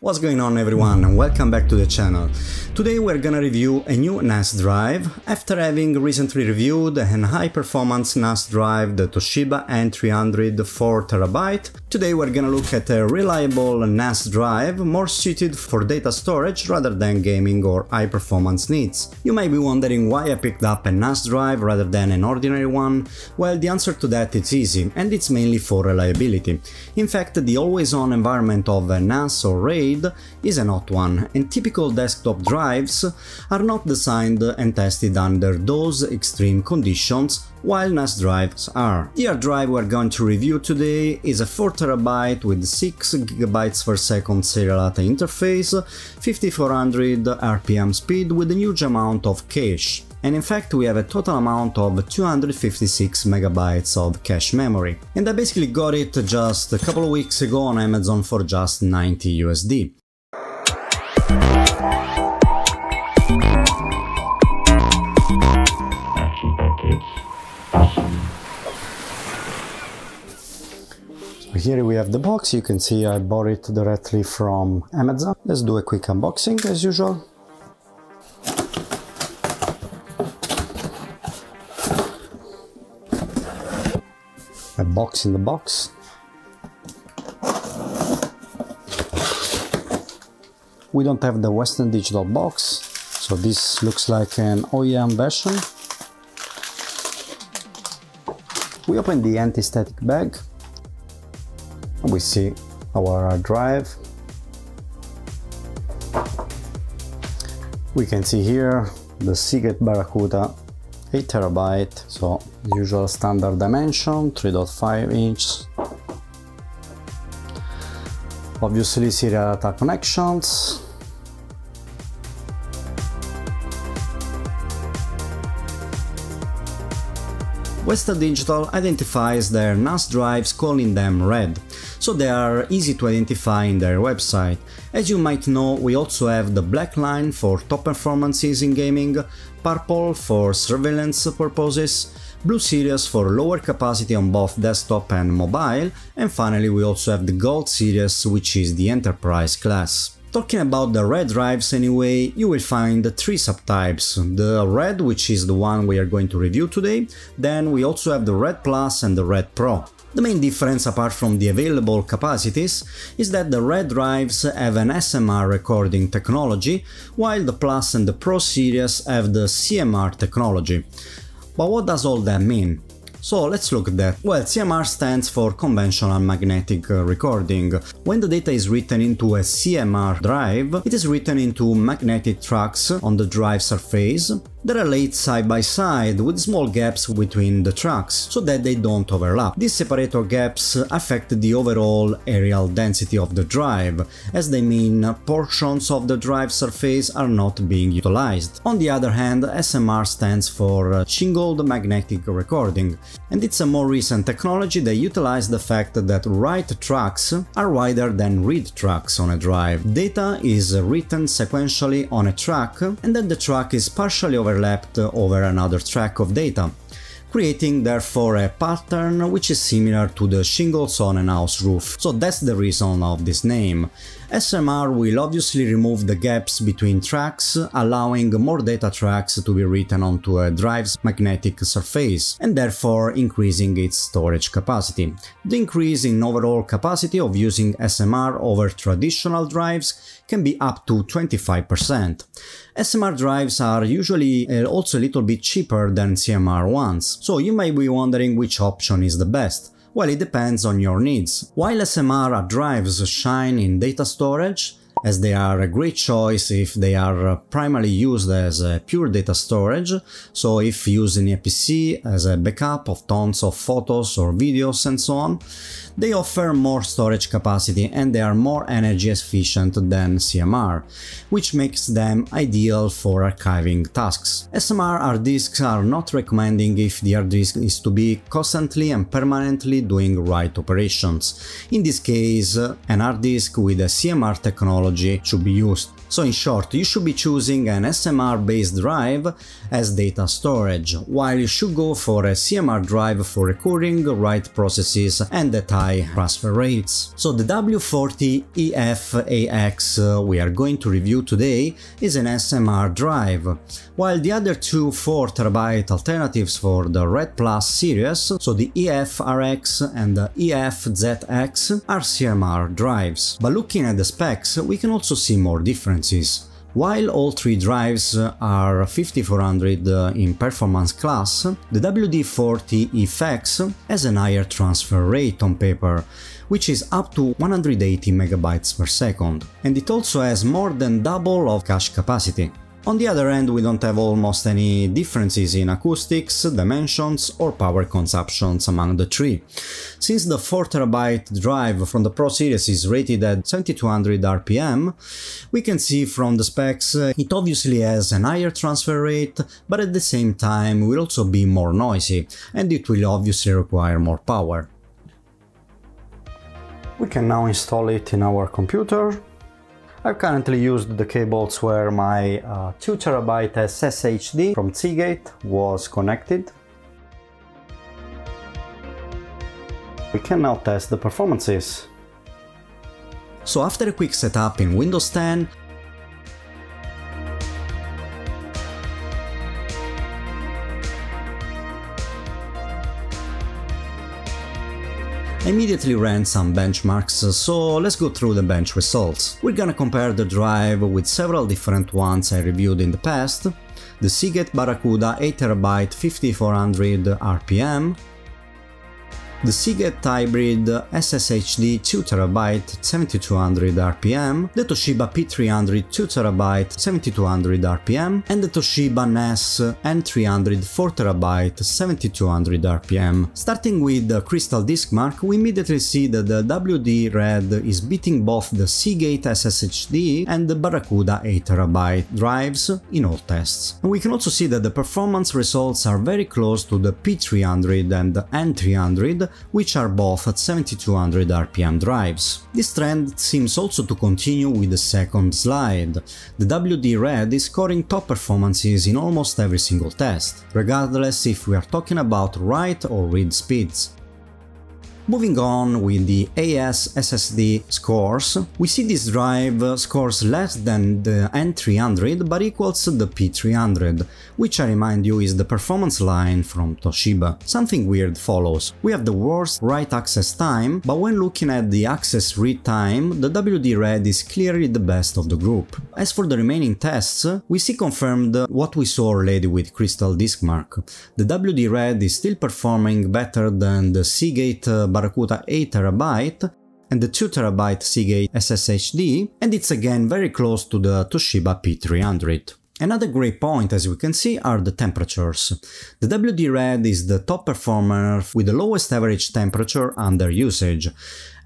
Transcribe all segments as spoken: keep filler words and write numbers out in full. What's going on everyone and welcome back to the channel. Today we're gonna review a new N A S drive after having recently reviewed an high performance N A S drive, the Toshiba N three hundred four terabyte. Today we're gonna look at a reliable N A S drive more suited for data storage rather than gaming or high performance needs. You may be wondering why I picked up a N A S drive rather than an ordinary one. Well, the answer to that is easy and it's mainly for reliability. In fact, the always on environment of a N A S or RAID is an hot one, and typical desktop drives are not designed and tested under those extreme conditions, while N A S drives are. The hard drive we're going to review today is a four terabyte with six gigabytes per second serial data interface, fifty-four hundred R P M speed with a huge amount of cache. And in fact we have a total amount of two hundred fifty-six megabytes of cache memory. And I basically got it just a couple of weeks ago on Amazon for just ninety U S D. So here we have the box. You can see I bought it directly from Amazon. Let's do a quick unboxing as usual. A box in the box. We don't have the Western Digital box, so this looks like an O E M version. We open the anti-static bag. We see our hard drive. We can see here the Seagate Barracuda eight terabyte, so usual standard dimension, three point five inch. Obviously serial data connections. Western Digital identifies their N A S drives calling them RED, so they are easy to identify in their website. As you might know, we also have the black line for top performances in gaming, purple for surveillance purposes, blue series for lower capacity on both desktop and mobile, and finally we also have the gold series, which is the enterprise class. Talking about the RAID drives anyway, you will find three subtypes, the RAID, which is the one we are going to review today, then we also have the RAID Plus and the RAID Pro. The main difference, apart from the available capacities, is that the RAID drives have an S M R recording technology, while the Plus and the Pro series have the C M R technology. But what does all that mean? So let's look at that. Well, C M R stands for Conventional Magnetic Recording. When the data is written into a C M R drive, it is written into magnetic tracks on the drive surface that are laid side by side with small gaps between the tracks, so that they don't overlap. These separator gaps affect the overall areal density of the drive, as they mean portions of the drive surface are not being utilized. On the other hand, S M R stands for Shingled Magnetic Recording, and it's a more recent technology that utilizes the fact that write tracks are wider than read tracks on a drive. Data is written sequentially on a track, and then the track is partially overlapped overlapped over another track of data, creating therefore a pattern which is similar to the shingles on a house roof, so that's the reason of this name. S M R will obviously remove the gaps between tracks, allowing more data tracks to be written onto a drive's magnetic surface, and therefore increasing its storage capacity. The increase in overall capacity of using S M R over traditional drives can be up to twenty-five percent. S M R drives are usually also a little bit cheaper than C M R ones, so you may be wondering which option is the best. Well, it depends on your needs. While S M R drives shine in data storage, as they are a great choice if they are primarily used as pure data storage, so if used in a P C as a backup of tons of photos or videos and so on, they offer more storage capacity and they are more energy efficient than C M R, which makes them ideal for archiving tasks. S M R hard disks are not recommended if the hard disk is to be constantly and permanently doing write operations. In this case, an hard disk with a C M R technology technology should be used. So in short, you should be choosing an S M R based drive as data storage, while you should go for a C M R drive for recurring write processes and at high transfer rates. So the W D forty E F A X we are going to review today is an S M R drive, while the other two four terabyte alternatives for the RED Plus series, so the E F R X and the E F Z X, are C M R drives. But looking at the specs, we can also see more differences. While all three drives are fifty-four hundred in performance class, the W D forty E F A X has an higher transfer rate on paper, which is up to one hundred eighty megabytes per second, and it also has more than double of cache capacity. On the other hand, we don't have almost any differences in acoustics, dimensions or power consumptions among the three. Since the four terabyte drive from the Pro series is rated at seventy-two hundred R P M, we can see from the specs it obviously has an higher transfer rate, but at the same time will also be more noisy, and it will obviously require more power. We can now install it in our computer. I've currently used the cables where my uh, two terabyte S S H D from Seagate was connected. We can now test the performances. So after a quick setup in Windows ten, I immediately ran some benchmarks, so let's go through the bench results. We're gonna compare the drive with several different ones I reviewed in the past: the Seagate Barracuda eight terabyte fifty-four hundred R P M, the Seagate Hybrid S S H D two terabyte seventy-two hundred R P M, the Toshiba P three hundred two terabyte seventy-two hundred R P M, and the Toshiba N A S N three hundred four terabyte seventy-two hundred R P M. Starting with the Crystal Disk Mark, we immediately see that the W D RED is beating both the Seagate S S H D and the Barracuda eight terabyte drives in all tests. And we can also see that the performance results are very close to the P three hundred and the N three hundred, which are both at seventy-two hundred R P M drives. This trend seems also to continue with the second slide. The W D RED is scoring top performances in almost every single test, regardless if we are talking about write or read speeds. Moving on with the A S S S D scores, we see this drive scores less than the N three hundred but equals the P three hundred, which I remind you is the performance line from Toshiba. Something weird follows. We have the worst write access time, but when looking at the access read time, the W D RED is clearly the best of the group. As for the remaining tests, we see confirmed what we saw already with Crystal Disk Mark. The W D RED is still performing better than the Seagate Barracuda eight terabyte and the two terabyte Seagate S S H D, and it's again very close to the Toshiba P three hundred. Another great point, as we can see, are the temperatures. The W D RED is the top performer with the lowest average temperature under usage.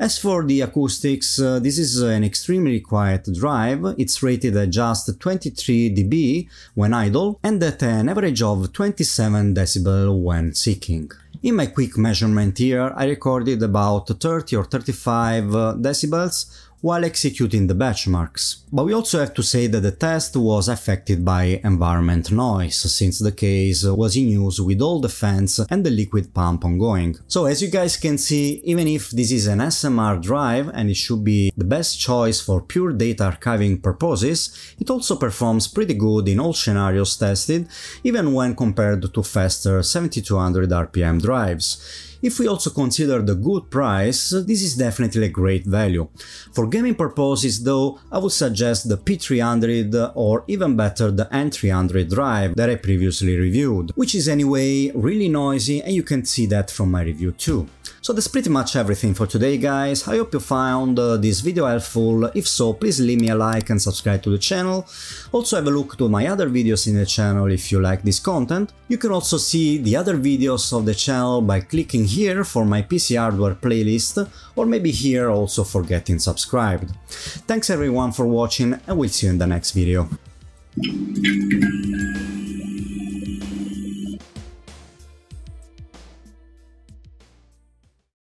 As for the acoustics, uh, this is an extremely quiet drive. It's rated at just twenty-three decibels when idle and at an average of twenty-seven decibels when seeking. In my quick measurement here, I recorded about thirty or thirty-five decibels while executing the benchmarks. But we also have to say that the test was affected by environment noise, since the case was in use with all the fans and the liquid pump ongoing. So as you guys can see, even if this is an S M R drive and it should be the best choice for pure data archiving purposes, it also performs pretty good in all scenarios tested, even when compared to faster seventy-two hundred R P M drives. drives. If we also consider the good price, this is definitely a great value. For gaming purposes though, I would suggest the P three hundred or even better the N three hundred drive that I previously reviewed, which is anyway really noisy and you can see that from my review too. So that's pretty much everything for today guys. I hope you found uh, this video helpful. If so, please leave me a like and subscribe to the channel. Also have a look to my other videos in the channel if you like this content. You can also see the other videos of the channel by clicking here here for my P C hardware playlist, or maybe here also for getting subscribed. Thanks everyone for watching and we'll see you in the next video.